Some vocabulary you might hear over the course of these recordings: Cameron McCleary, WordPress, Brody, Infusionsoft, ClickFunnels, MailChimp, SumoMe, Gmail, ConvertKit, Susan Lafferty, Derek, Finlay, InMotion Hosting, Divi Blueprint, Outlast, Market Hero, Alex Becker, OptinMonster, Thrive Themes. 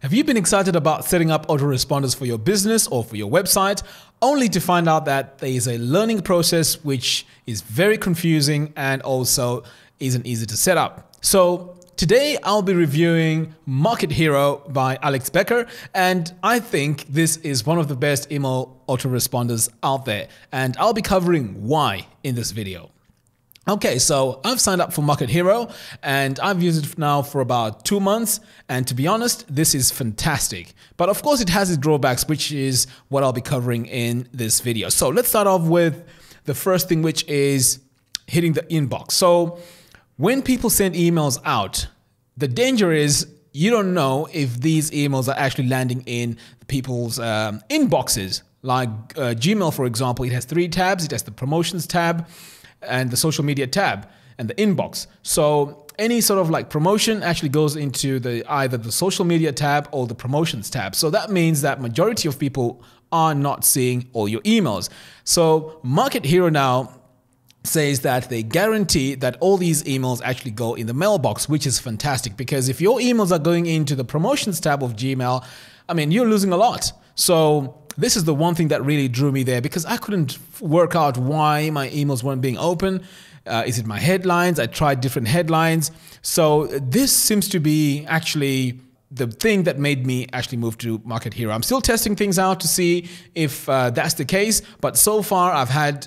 Have you been excited about setting up autoresponders for your business or for your website, only to find out that there is a learning process which is very confusing and also isn't easy to set up? So today I'll be reviewing Market Hero by Alex Becker, and I think this is one of the best email autoresponders out there, and I'll be covering why in this video. Okay, so I've signed up for Market Hero and I've used it now for about 2 months. And to be honest, this is fantastic. But of course it has its drawbacks, which is what I'll be covering in this video. So let's start off with the first thing, which is hitting the inbox. So when people send emails out, the danger is you don't know if these emails are actually landing in people's inboxes. Like Gmail, for example, it has 3 tabs. It has the promotions tab and the social media tab and the inbox. So any sort of like promotion actually goes into the either the social media tab or the promotions tab. So that means that majority of people are not seeing all your emails. So Market Hero now says that they guarantee that all these emails actually go in the mailbox, which is fantastic, because if your emails are going into the promotions tab of Gmail, I mean, you're losing a lot. So this is the one thing that really drew me there, because I couldn't work out why my emails weren't being open. Is it my headlines? I tried different headlines. So this seems to be actually the thing that made me actually move to Market Hero. I'm still testing things out to see if that's the case, but so far I've had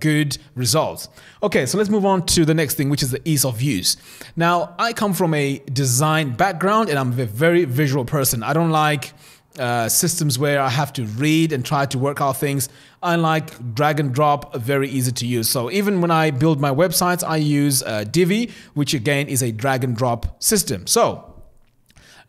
good results. Okay, so let's move on to the next thing, which is the ease of use. Now, I come from a design background and I'm a very visual person. I don't like systems where I have to read and try to work out things. I like drag and drop, very easy to use. So even when I build my websites, I use Divi, which again is a drag and drop system. So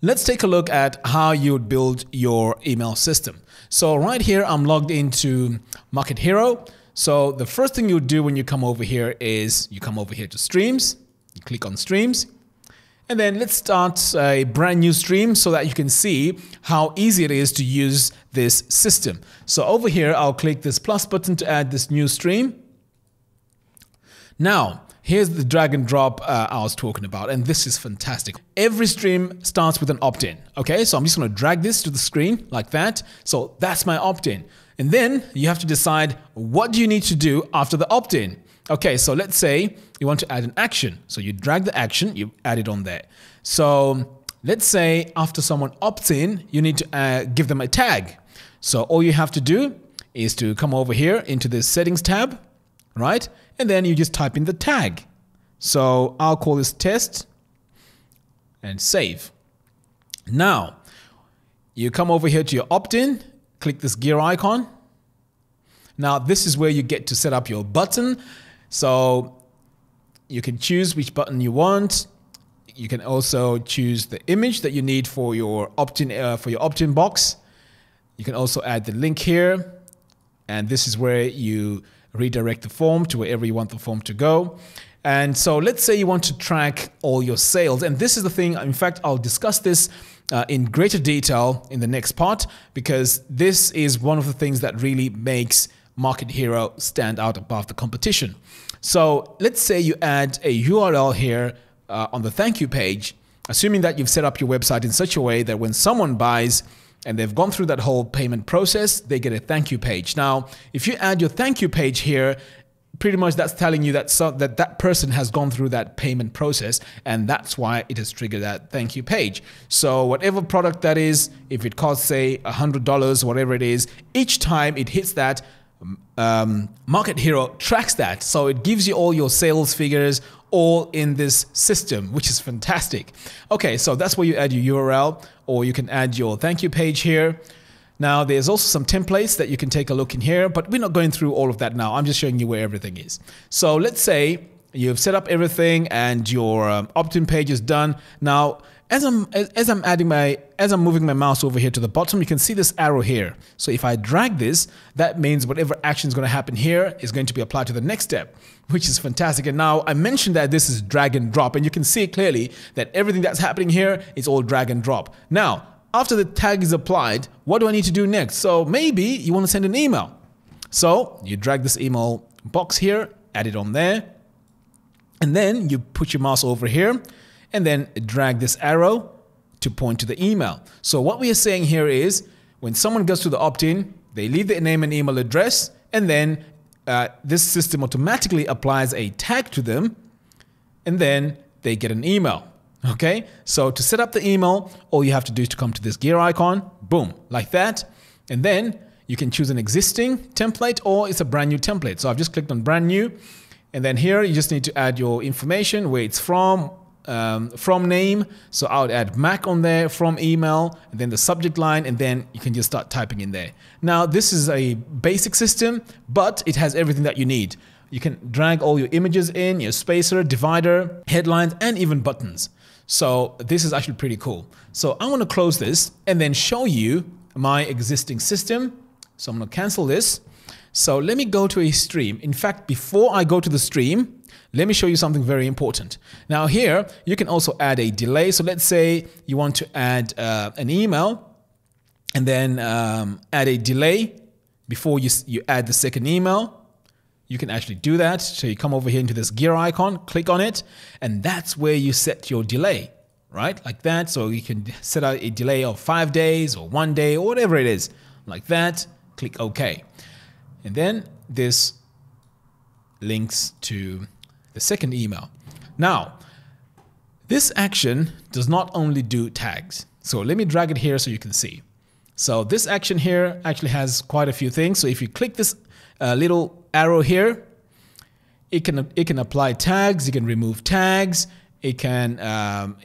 let's take a look at how you would build your email system. So right here, I'm logged into Market Hero. So the first thing you do when you come over here is you come over here to Streams, you click on Streams. And then let's start a brand new stream so that you can see how easy it is to use this system. So over here, I'll click this plus button to add this new stream. Now, here's the drag and drop I was talking about, and this is fantastic. Every stream starts with an opt-in. Okay, so I'm just gonna drag this to the screen like that. So that's my opt-in. And then you have to decide what do you need to do after the opt-in. Okay, so let's say you want to add an action. So you drag the action, you add it on there. So let's say after someone opts in, you need to give them a tag. So all you have to do is to come over here into the settings tab, right? And then you just type in the tag. So I'll call this test and save. Now, you come over here to your opt-in, click this gear icon. Now, this is where you get to set up your button. So you can choose which button you want. You can also choose the image that you need for your opt-in box. You can also add the link here, and this is where you redirect the form to wherever you want the form to go. And so let's say you want to track all your sales, and this is the thing. In fact, I'll discuss this in greater detail in the next part, because this is one of the things that really makes Market Hero stand out above the competition. So let's say you add a URL here on the thank you page, assuming that you've set up your website in such a way that when someone buys and they've gone through that whole payment process, they get a thank you page. Now, if you add your thank you page here, pretty much that's telling you that that person has gone through that payment process, and that's why it has triggered that thank you page. So whatever product that is, if it costs, say, $100, whatever it is, each time it hits that, Market Hero tracks that. So it gives you all your sales figures all in this system, which is fantastic. Okay, so that's where you add your URL, or you can add your thank you page here. Now, there's also some templates that you can take a look in here, but we're not going through all of that now. I'm just showing you where everything is. So let's say you've set up everything and your opt-in page is done. Now, as I'm moving my mouse over here to the bottom, you can see this arrow here. So if I drag this, that means whatever action is going to happen here is going to be applied to the next step, which is fantastic. And now I mentioned that this is drag and drop, and you can see clearly that everything that's happening here is all drag and drop. Now, after the tag is applied, what do I need to do next? So maybe you want to send an email. So you drag this email box here, add it on there, and then you put your mouse over here, and then drag this arrow to point to the email. So what we are saying here is when someone goes to the opt-in, they leave their name and email address, and then this system automatically applies a tag to them, and then they get an email. Okay, so to set up the email, all you have to do is to come to this gear icon, boom, like that, and then you can choose an existing template or it's a brand new template. So I've just clicked on brand new, and then here you just need to add your information, where it's from name, so I would add Mac on there, from email, and then the subject line, and then you can just start typing in there. Now this is a basic system, but it has everything that you need. You can drag all your images in, your spacer, divider, headlines, and even buttons. So this is actually pretty cool. So I want to close this and then show you my existing system. So I'm going to cancel this. So let me go to a stream. In fact, before I go to the stream, let me show you something very important. Now here, you can also add a delay. So let's say you want to add an email and then add a delay before you add the second email. You can actually do that. So you come over here into this gear icon, click on it, and that's where you set your delay, right? Like that. So you can set out a delay of 5 days or 1 day or whatever it is, like that. Click OK. And then this links to the second email. Now, this action does not only do tags. So let me drag it here so you can see. So this action here actually has quite a few things. So if you click this little arrow here, it can apply tags, you can remove tags, it can,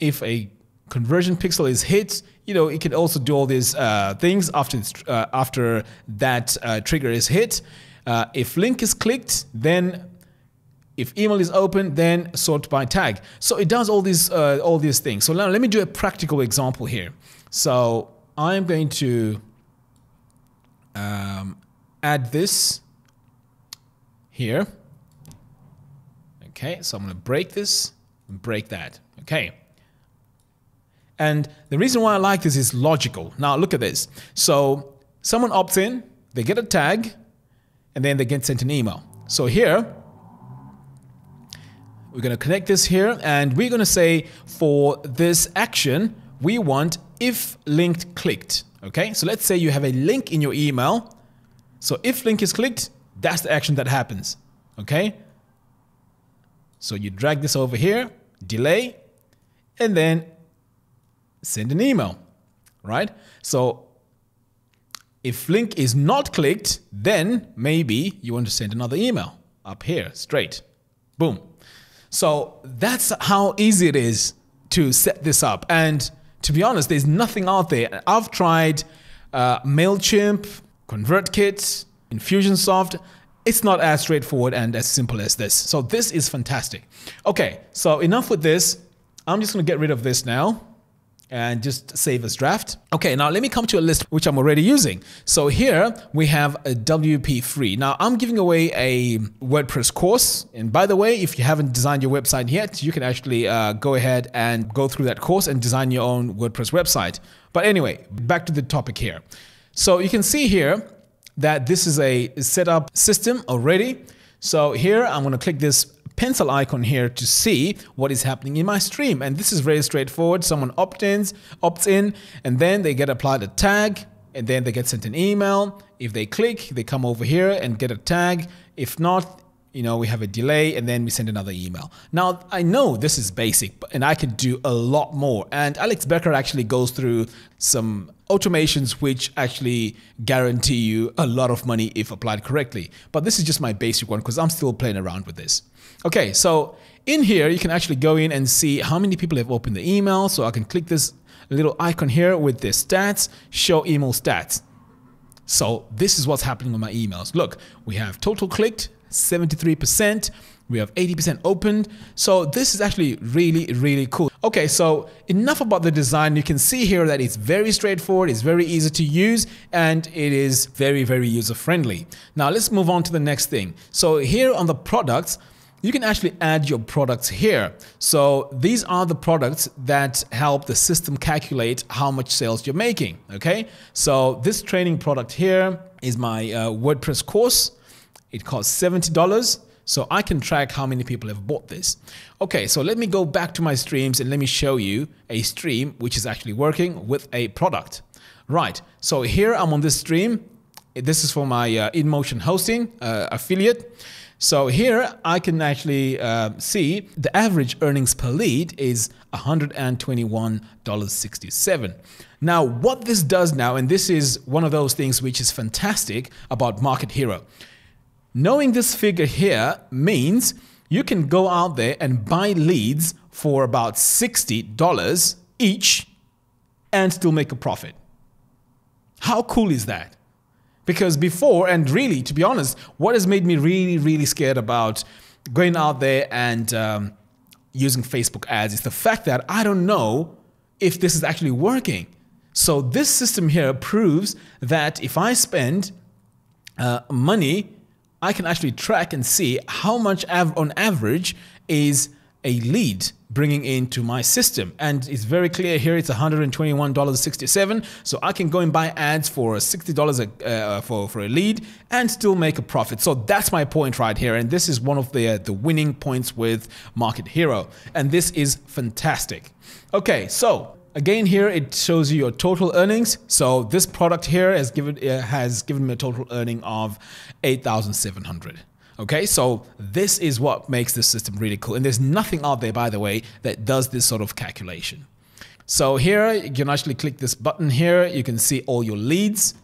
if a conversion pixel is hit, you know, it can also do all these things after that trigger is hit. If link is clicked, then if email is open, then sort by tag. So it does all these things. So now let me do a practical example here. So I'm going to add this here. Okay, so I'm going to break this and break that. Okay. And the reason why I like this is logical. Now look at this. So someone opts in, they get a tag, and then they get sent an email. So here, we're going to connect this here, and we're going to say for this action, we want if linked clicked. Okay, so let's say you have a link in your email. So if link is clicked, that's the action that happens. Okay, so you drag this over here, delay, and then send an email, right? So if link is not clicked, then maybe you want to send another email up here, straight, boom. So that's how easy it is to set this up. And to be honest, there's nothing out there. I've tried MailChimp, ConvertKit, Infusionsoft. It's not as straightforward and as simple as this. So this is fantastic. Okay, so enough with this. I'm just gonna get rid of this now and just save as draft. Okay, now let me come to a list which I'm already using. So here we have a WP free. Now I'm giving away a WordPress course. And by the way, if you haven't designed your website yet, you can actually go ahead and go through that course and design your own WordPress website. But anyway, back to the topic here. So you can see here that this is a setup system already. So here I'm gonna click this pencil icon here to see what is happening in my stream. And this is very straightforward. Someone opts in, and then they get applied a tag, and then they get sent an email. If they click, they come over here and get a tag. If not, you know, we have a delay, and then we send another email. Now, I know this is basic, and I could do a lot more. And Alex Becker actually goes through some automations which actually guarantee you a lot of money if applied correctly. But this is just my basic one because I'm still playing around with this. Okay, so in here, you can actually go in and see how many people have opened the email. So I can click this little icon here with the stats, show email stats. So this is what's happening with my emails. Look, we have total clicked, 73%, we have 80% opened. So this is actually really, really cool. Okay, so enough about the design. You can see here that it's very straightforward, it's very easy to use, and it is very, very user-friendly. Now let's move on to the next thing. So here on the products, you can actually add your products here. So these are the products that help the system calculate how much sales you're making, okay? So this training product here is my WordPress course. It costs $70. So I can track how many people have bought this. Okay, so let me go back to my streams and let me show you a stream which is actually working with a product. Right, so here I'm on this stream. This is for my InMotion Hosting affiliate. So here I can actually see the average earnings per lead is $121.67. Now what this does now, and this is one of those things which is fantastic about Market Hero. Knowing this figure here means you can go out there and buy leads for about $60 each and still make a profit. How cool is that? Because before, and really, to be honest, what has made me really, really scared about going out there and using Facebook ads is the fact that I don't know if this is actually working. So this system here proves that if I spend money, I can actually track and see how much on average is a lead bringing into my system. And it's very clear here, it's $121.67. So I can go and buy ads for $60 for a lead and still make a profit. So that's my point right here. And this is one of the winning points with Market Hero. And this is fantastic. Okay, so again, here it shows you your total earnings. So this product here has given me a total earning of $8,700. Okay, so this is what makes this system really cool. And there's nothing out there, by the way, that does this sort of calculation. So here you can actually click this button here. You can see all your leads.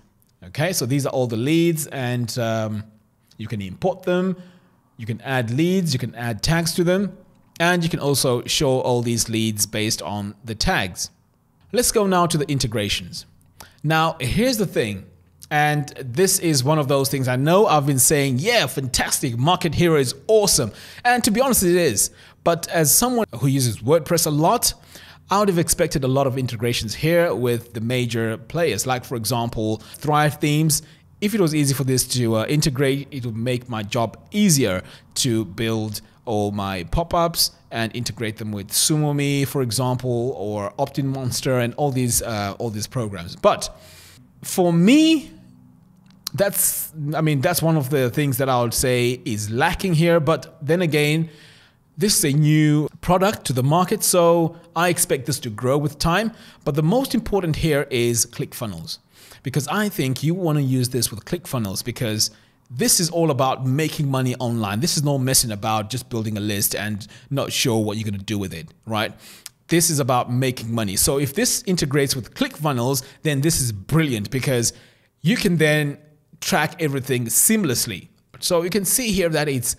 Okay, so these are all the leads, and you can import them. You can add leads. You can add tags to them. And you can also show all these leads based on the tags. Let's go now to the integrations. Now, here's the thing, and this is one of those things I know I've been saying, yeah, fantastic, Market Hero is awesome. And to be honest, it is. But as someone who uses WordPress a lot, I would have expected a lot of integrations here with the major players, like, for example, Thrive Themes. If it was easy for this to integrate, it would make my job easier to build all my pop-ups and integrate them with SumoMe, for example, or OptinMonster, and all these programs. But for me, that's one of the things that I would say is lacking here. But then again, this is a new product to the market, so I expect this to grow with time. But the most important here is ClickFunnels, because I think you want to use this with ClickFunnels, because this is all about making money online. This is no messing about just building a list and not sure what you're going to do with it, right? This is about making money. So if this integrates with ClickFunnels, then this is brilliant, because you can then track everything seamlessly. So you can see here that it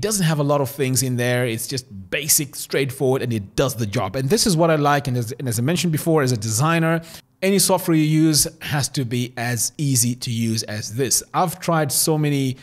doesn't have a lot of things in there. It's just basic, straightforward, and it does the job. And this is what I like. And as I mentioned before, as a designer, any software you use has to be as easy to use as this. I've tried so many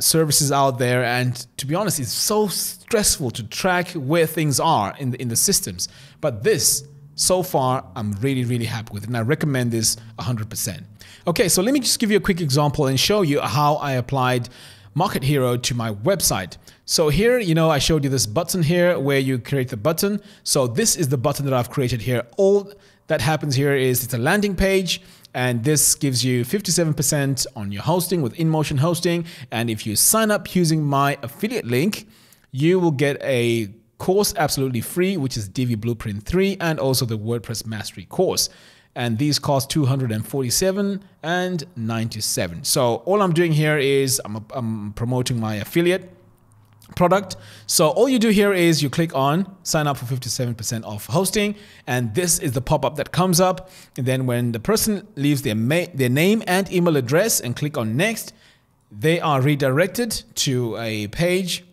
services out there, and to be honest, it's so stressful to track where things are in the systems. But this, so far, I'm really, really happy with it, and I recommend this 100%. Okay, so let me just give you a quick example and show you how I applied Market Hero to my website. So here, you know, I showed you this button here where you create the button. So this is the button that I've created here. All that happens here is it's a landing page, and this gives you 57% on your hosting with InMotion Hosting. And if you sign up using my affiliate link, you will get a course absolutely free, which is Divi Blueprint 3 and also the WordPress Mastery course. And these cost $247.97. So all I'm doing here is I'm promoting my affiliate product. So all you do here is you click on sign up for 57% off hosting, and this is the pop-up that comes up. And then when the person leaves their name and email address and click on next, they are redirected to a page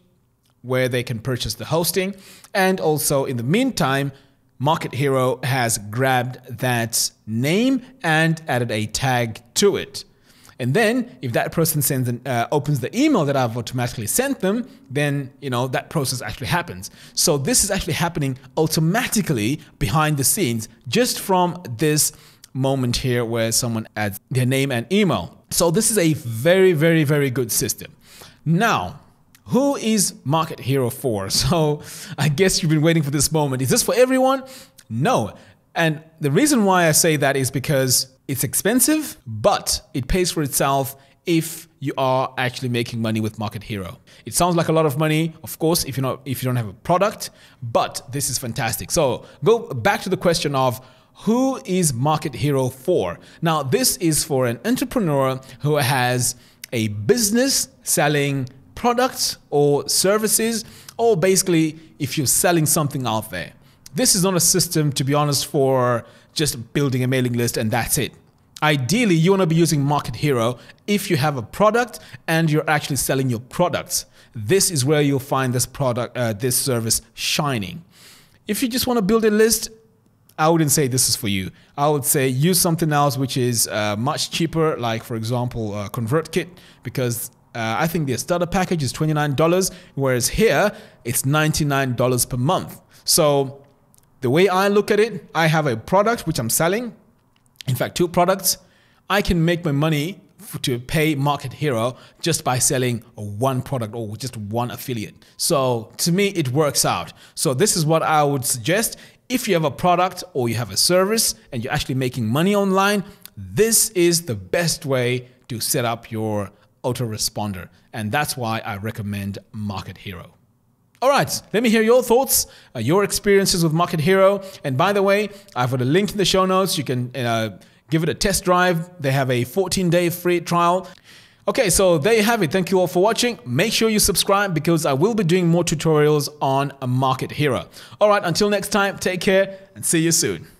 where they can purchase the hosting. And also in the meantime, Market Hero has grabbed that name and added a tag to it. And then if that person opens the email that I've automatically sent them, then, you know, that process actually happens. So this is actually happening automatically behind the scenes, just from this moment here where someone adds their name and email. So this is a very, very, very good system. Now, who is Market Hero for? So I guess you've been waiting for this moment. Is this for everyone? No. And the reason why I say that is because it's expensive, but it pays for itself if you are actually making money with Market Hero. It sounds like a lot of money, of course, if you don't have a product, but this is fantastic. So go back to the question of who is Market Hero for? Now, this is for an entrepreneur who has a business selling products or services, or basically if you're selling something out there. This is not a system, to be honest, for just building a mailing list and that's it. Ideally, you want to be using Market Hero if you have a product and you're actually selling your products. This is where you'll find this product, this service shining. If you just want to build a list, I wouldn't say this is for you. I would say use something else which is much cheaper, like for example, ConvertKit, because I think their starter package is $29, whereas here it's $99 per month. So the way I look at it, I have a product which I'm selling. In fact, two products. I can make my money to pay Market Hero just by selling one product or just one affiliate. So to me, it works out. So this is what I would suggest. If you have a product or you have a service and you're actually making money online, this is the best way to set up your autoresponder. And that's why I recommend Market Hero. All right, let me hear your thoughts, your experiences with Market Hero. And by the way, I've got a link in the show notes. You can give it a test drive. They have a 14-day free trial. Okay, so there you have it. Thank you all for watching. Make sure you subscribe because I will be doing more tutorials on Market Hero. All right, until next time, take care and see you soon.